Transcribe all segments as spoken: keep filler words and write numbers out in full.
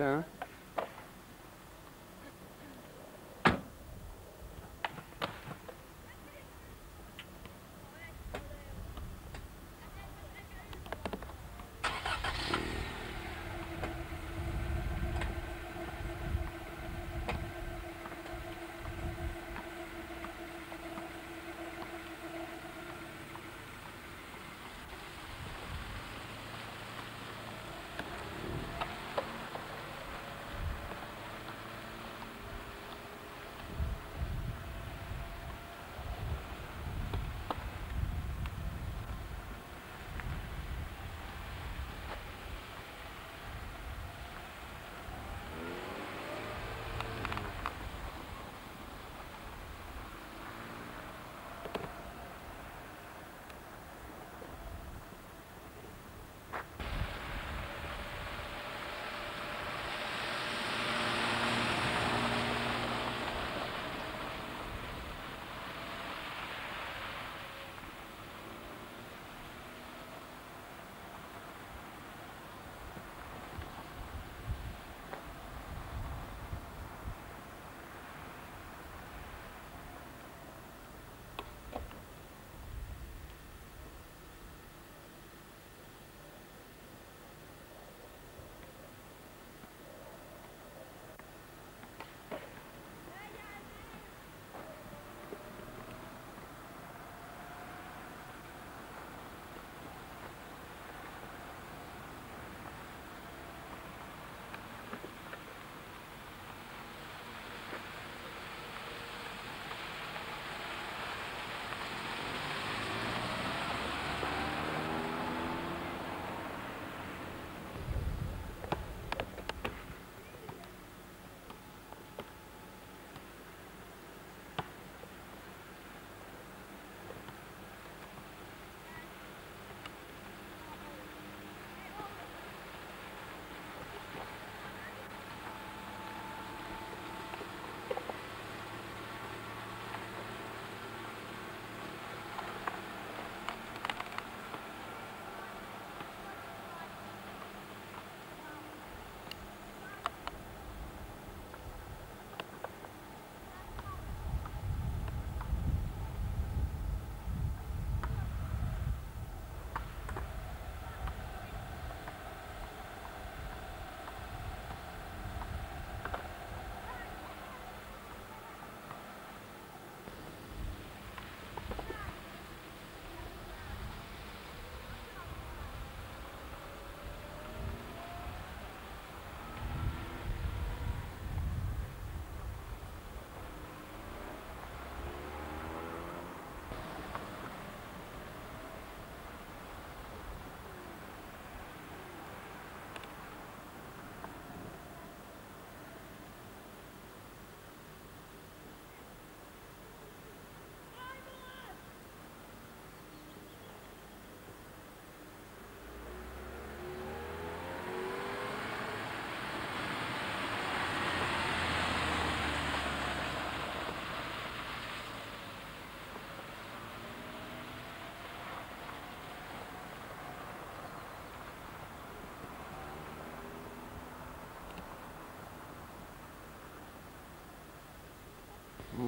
Да.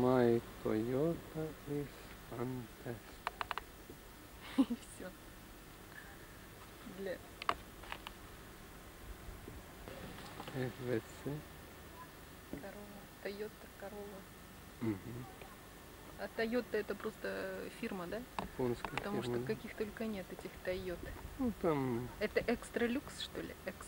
My Toyota is fantastic. Все. Для... эф вэ цэ. Королла. Тойота, Королла. Угу. А Тойота это просто фирма, да? Японская Потому фирма, что да? Каких только нет этих Тойот. Ну там... Это экстра люкс, что ли? Экстра.